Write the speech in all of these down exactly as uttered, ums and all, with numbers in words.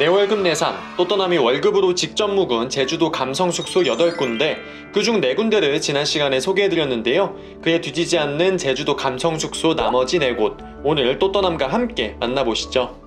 내월급 내산, 또떠남이 월급으로 직접 묵은 제주도 감성숙소 여덟 군데, 그중 네 군데를 지난 시간에 소개해드렸는데요. 그에 뒤지지 않는 제주도 감성숙소 나머지 네 곳, 오늘 또떠남과 함께 만나보시죠.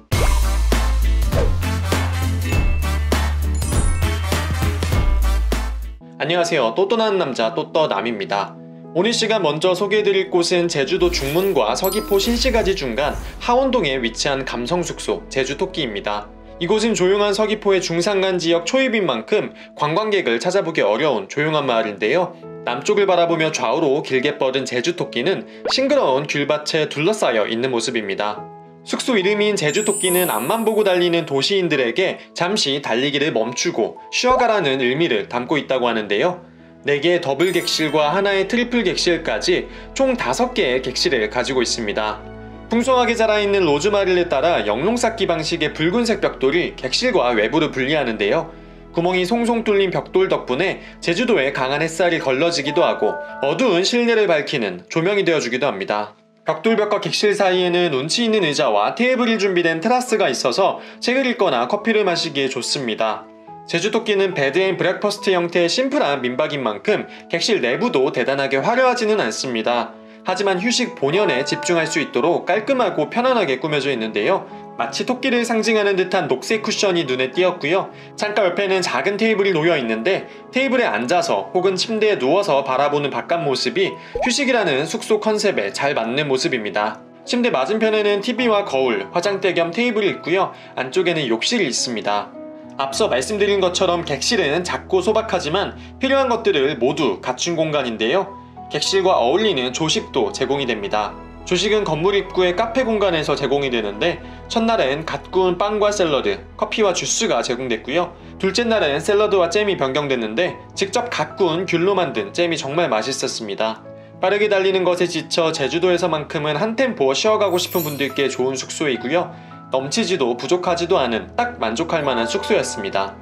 안녕하세요. 또떠나는 남자 또떠남입니다. 오늘 시간 먼저 소개해드릴 곳은 제주도 중문과 서귀포 신시가지 중간 하원동에 위치한 감성숙소 제주토끼입니다. 이곳은 조용한 서귀포의 중산간 지역 초입인 만큼 관광객을 찾아보기 어려운 조용한 마을인데요. 남쪽을 바라보며 좌우로 길게 뻗은 제주토끼는 싱그러운 귤밭에 둘러싸여 있는 모습입니다. 숙소 이름인 제주토끼는 앞만 보고 달리는 도시인들에게 잠시 달리기를 멈추고 쉬어가라는 의미를 담고 있다고 하는데요. 네 개의 더블 객실과 하나의 트리플 객실까지 총 다섯 개의 객실을 가지고 있습니다. 풍성하게 자라있는 로즈마리를 따라 영롱쌓기 방식의 붉은색 벽돌이 객실과 외부를 분리하는데요. 구멍이 송송 뚫린 벽돌 덕분에 제주도의 강한 햇살이 걸러지기도 하고 어두운 실내를 밝히는 조명이 되어주기도 합니다. 벽돌벽과 객실 사이에는 운치 있는 의자와 테이블이 준비된 테라스가 있어서 책을 읽거나 커피를 마시기에 좋습니다. 제주토끼는 베드앤 브렉퍼스트 형태의 심플한 민박인 만큼 객실 내부도 대단하게 화려하지는 않습니다. 하지만 휴식 본연에 집중할 수 있도록 깔끔하고 편안하게 꾸며져 있는데요. 마치 토끼를 상징하는 듯한 녹색 쿠션이 눈에 띄었고요. 창가 옆에는 작은 테이블이 놓여있는데 테이블에 앉아서 혹은 침대에 누워서 바라보는 바깥 모습이 휴식이라는 숙소 컨셉에 잘 맞는 모습입니다. 침대 맞은편에는 티비와 거울, 화장대 겸 테이블이 있고요. 안쪽에는 욕실이 있습니다. 앞서 말씀드린 것처럼 객실은 작고 소박하지만 필요한 것들을 모두 갖춘 공간인데요. 객실과 어울리는 조식도 제공이 됩니다. 조식은 건물 입구의 카페 공간에서 제공이 되는데 첫날엔 갓 구운 빵과 샐러드, 커피와 주스가 제공됐고요. 둘째 날엔 샐러드와 잼이 변경됐는데 직접 갓 구운 귤로 만든 잼이 정말 맛있었습니다. 빠르게 달리는 것에 지쳐 제주도에서만큼은 한 템포 쉬어가고 싶은 분들께 좋은 숙소이고요. 넘치지도 부족하지도 않은 딱 만족할 만한 숙소였습니다.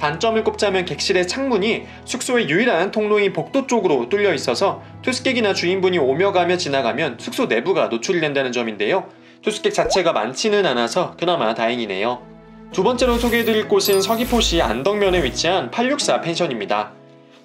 단점을 꼽자면 객실의 창문이 숙소의 유일한 통로인 복도 쪽으로 뚫려 있어서 투숙객이나 주인분이 오며 가며 지나가면 숙소 내부가 노출이 된다는 점인데요. 투숙객 자체가 많지는 않아서 그나마 다행이네요. 두 번째로 소개해드릴 곳은 서귀포시 안덕면에 위치한 팔육사 펜션입니다.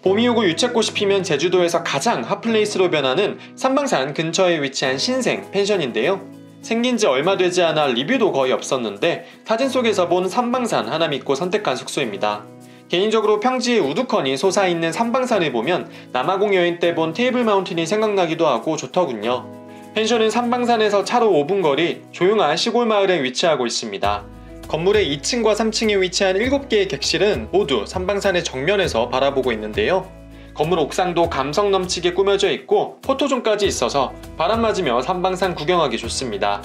봄이 오고 유채꽃이 피면 제주도에서 가장 핫플레이스로 변하는 삼방산 근처에 위치한 신생 펜션인데요. 생긴 지 얼마 되지 않아 리뷰도 거의 없었는데 사진 속에서 본 삼방산 하나 믿고 선택한 숙소입니다. 개인적으로 평지에 우두커니 솟아있는 삼방산을 보면 남아공 여행 때 본 테이블 마운틴이 생각나기도 하고 좋더군요. 펜션은 삼방산에서 차로 오 분 거리 조용한 시골 마을에 위치하고 있습니다. 건물의 이 층과 삼 층에 위치한 일곱 개의 객실은 모두 삼방산의 정면에서 바라보고 있는데요. 건물 옥상도 감성 넘치게 꾸며져 있고 포토존까지 있어서 바람 맞으며 삼방산 구경하기 좋습니다.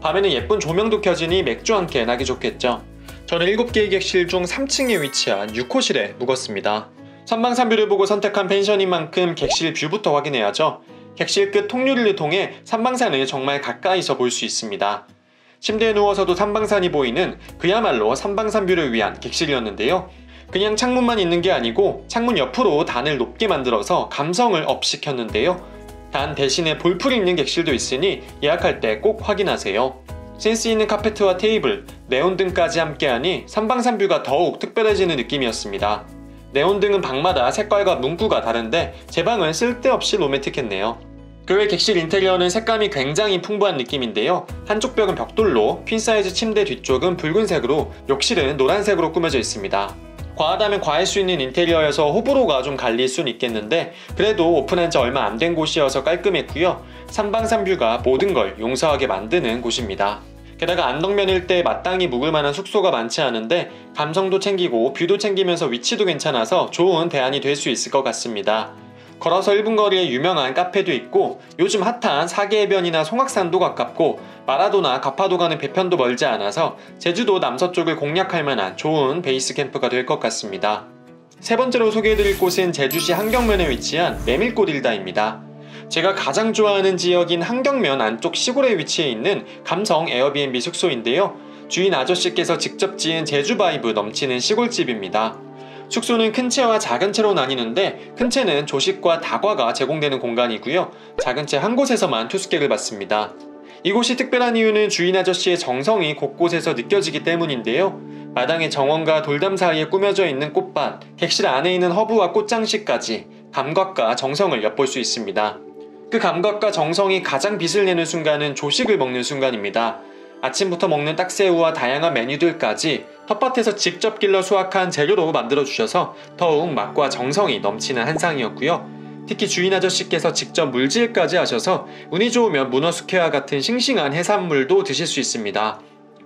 밤에는 예쁜 조명도 켜지니 맥주 한 캔 하기 좋겠죠. 저는 일곱 개의 객실 중 삼 층에 위치한 육 호실에 묵었습니다. 삼방산 뷰를 보고 선택한 펜션인 만큼 객실 뷰부터 확인해야죠. 객실 끝 통유리를 통해 삼방산을 정말 가까이서 볼 수 있습니다. 침대에 누워서도 삼방산이 보이는 그야말로 삼방산 뷰를 위한 객실이었는데요. 그냥 창문만 있는 게 아니고 창문 옆으로 단을 높게 만들어서 감성을 업시켰는데요. 단 대신에 볼풀이 있는 객실도 있으니 예약할 때 꼭 확인하세요. 센스 있는 카페트와 테이블, 네온등까지 함께하니 삼방산 뷰가 더욱 특별해지는 느낌이었습니다. 네온등은 방마다 색깔과 문구가 다른데 제 방은 쓸데없이 로맨틱했네요. 그 외 객실 인테리어는 색감이 굉장히 풍부한 느낌인데요. 한쪽 벽은 벽돌로, 퀸사이즈 침대 뒤쪽은 붉은색으로, 욕실은 노란색으로 꾸며져 있습니다. 과하다면 과할 수 있는 인테리어여서 호불호가 좀 갈릴 순 있겠는데 그래도 오픈한 지 얼마 안 된 곳이어서 깔끔했고요. 삼방산 뷰가 모든 걸 용서하게 만드는 곳입니다. 게다가 안덕면일 때 마땅히 묵을 만한 숙소가 많지 않은데 감성도 챙기고 뷰도 챙기면서 위치도 괜찮아서 좋은 대안이 될 수 있을 것 같습니다. 걸어서 일 분 거리에 유명한 카페도 있고 요즘 핫한 사계해변이나 송악산도 가깝고 마라도나 가파도 가는 배편도 멀지 않아서 제주도 남서쪽을 공략할 만한 좋은 베이스 캠프가 될 것 같습니다. 세 번째로 소개해드릴 곳은 제주시 한경면에 위치한 메밀꽃 일다입니다. 제가 가장 좋아하는 지역인 한경면 안쪽 시골에 위치해 있는 감성 에어비앤비 숙소인데요. 주인 아저씨께서 직접 지은 제주 바이브 넘치는 시골집입니다. 숙소는 큰 채와 작은 채로 나뉘는데 큰 채는 조식과 다과가 제공되는 공간이고요. 작은 채 한 곳에서만 투숙객을 받습니다. 이곳이 특별한 이유는 주인 아저씨의 정성이 곳곳에서 느껴지기 때문인데요. 마당의 정원과 돌담 사이에 꾸며져 있는 꽃밭, 객실 안에 있는 허브와 꽃장식까지 감각과 정성을 엿볼 수 있습니다. 그 감각과 정성이 가장 빛을 내는 순간은 조식을 먹는 순간입니다. 아침부터 먹는 딱새우와 다양한 메뉴들까지 텃밭에서 직접 길러 수확한 재료로 만들어주셔서 더욱 맛과 정성이 넘치는 한상이었고요. 특히 주인 아저씨께서 직접 물질까지 하셔서 운이 좋으면 문어숙회와 같은 싱싱한 해산물도 드실 수 있습니다.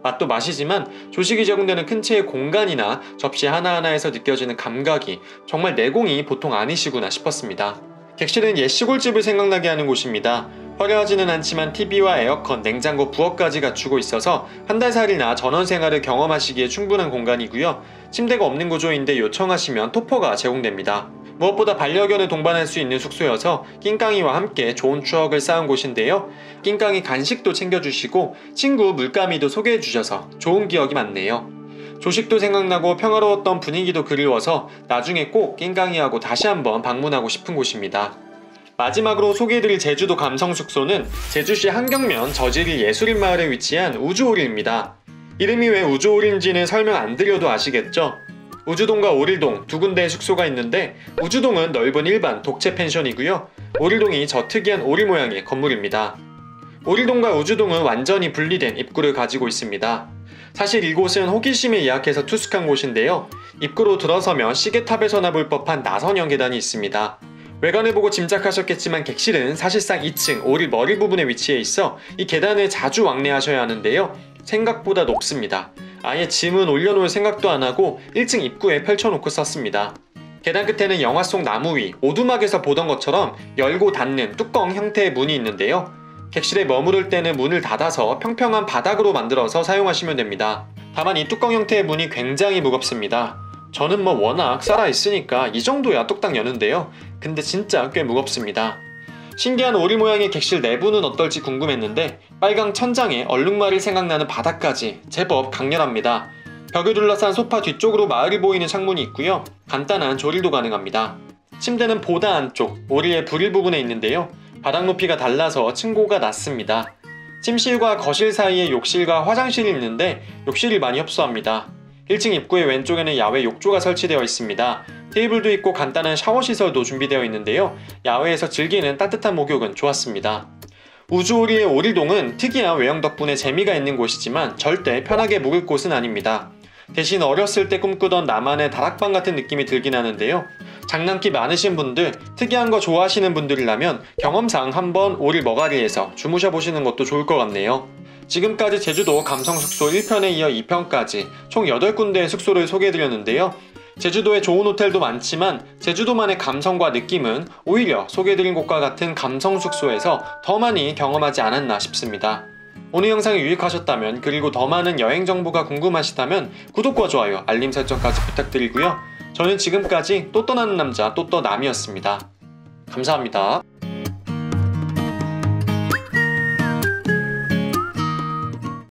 맛도 맛이지만 조식이 제공되는 큰 채의 공간이나 접시 하나하나에서 느껴지는 감각이 정말 내공이 보통 아니시구나 싶었습니다. 객실은 옛 시골집을 생각나게 하는 곳입니다. 화려하지는 않지만 티비와 에어컨, 냉장고, 부엌까지 갖추고 있어서 한 달 살이나 전원 생활을 경험하시기에 충분한 공간이고요. 침대가 없는 구조인데 요청하시면 토퍼가 제공됩니다. 무엇보다 반려견을 동반할 수 있는 숙소여서 낑깡이와 함께 좋은 추억을 쌓은 곳인데요. 낑깡이 간식도 챙겨주시고 친구 물까미도 소개해주셔서 좋은 기억이 많네요. 조식도 생각나고 평화로웠던 분위기도 그리워서 나중에 꼭 낑깡이하고 다시 한번 방문하고 싶은 곳입니다. 마지막으로 소개해드릴 제주도 감성숙소는 제주시 한경면 저지리 예술인 마을에 위치한 우주오리입니다. 이름이 왜 우주오리인지는 설명 안 드려도 아시겠죠? 우주동과 오릴동 두 군데의 숙소가 있는데 우주동은 넓은 일반 독채 펜션이고요. 오릴동이 저 특이한 오리 모양의 건물입니다. 오릴동과 우주동은 완전히 분리된 입구를 가지고 있습니다. 사실 이곳은 호기심에 약해서 투숙한 곳인데요. 입구로 들어서면 시계탑에서나 볼 법한 나선형 계단이 있습니다. 외관을 보고 짐작하셨겠지만 객실은 사실상 이 층 오릴 머리 부분에 위치해 있어 이 계단을 자주 왕래하셔야 하는데요. 생각보다 높습니다. 아예 짐은 올려놓을 생각도 안하고 일 층 입구에 펼쳐놓고 썼습니다. 계단 끝에는 영화 속 나무 위, 오두막에서 보던 것처럼 열고 닫는 뚜껑 형태의 문이 있는데요. 객실에 머무를 때는 문을 닫아서 평평한 바닥으로 만들어서 사용하시면 됩니다. 다만 이 뚜껑 형태의 문이 굉장히 무겁습니다. 저는 뭐 워낙 살아있으니까 이 정도야 뚝딱 여는데요. 근데 진짜 꽤 무겁습니다. 신기한 오리 모양의 객실 내부는 어떨지 궁금했는데 빨강 천장에 얼룩말이 생각나는 바닥까지 제법 강렬합니다. 벽을 둘러싼 소파 뒤쪽으로 마을이 보이는 창문이 있고요. 간단한 조리도 가능합니다. 침대는 보다 안쪽 오리의 부릴 부분에 있는데요. 바닥 높이가 달라서 층고가 낮습니다. 침실과 거실 사이에 욕실과 화장실이 있는데 욕실이 많이 협소합니다. 일 층 입구의 왼쪽에는 야외 욕조가 설치되어 있습니다. 테이블도 있고 간단한 샤워 시설도 준비되어 있는데요. 야외에서 즐기는 따뜻한 목욕은 좋았습니다. 우주오리의 오릴동은 특이한 외형 덕분에 재미가 있는 곳이지만 절대 편하게 묵을 곳은 아닙니다. 대신 어렸을 때 꿈꾸던 나만의 다락방 같은 느낌이 들긴 하는데요. 장난기 많으신 분들, 특이한 거 좋아하시는 분들이라면 경험상 한번 오릴 머가리에서 주무셔 보시는 것도 좋을 것 같네요. 지금까지 제주도 감성숙소 일 편에 이어 이 편까지 총 여덟 군데의 숙소를 소개해드렸는데요. 제주도에 좋은 호텔도 많지만 제주도만의 감성과 느낌은 오히려 소개해드린 곳과 같은 감성숙소에서 더 많이 경험하지 않았나 싶습니다. 오늘 영상이 유익하셨다면 그리고 더 많은 여행 정보가 궁금하시다면 구독과 좋아요, 알림 설정까지 부탁드리고요. 저는 지금까지 또 떠나는 남자 또떠남이었습니다. 감사합니다.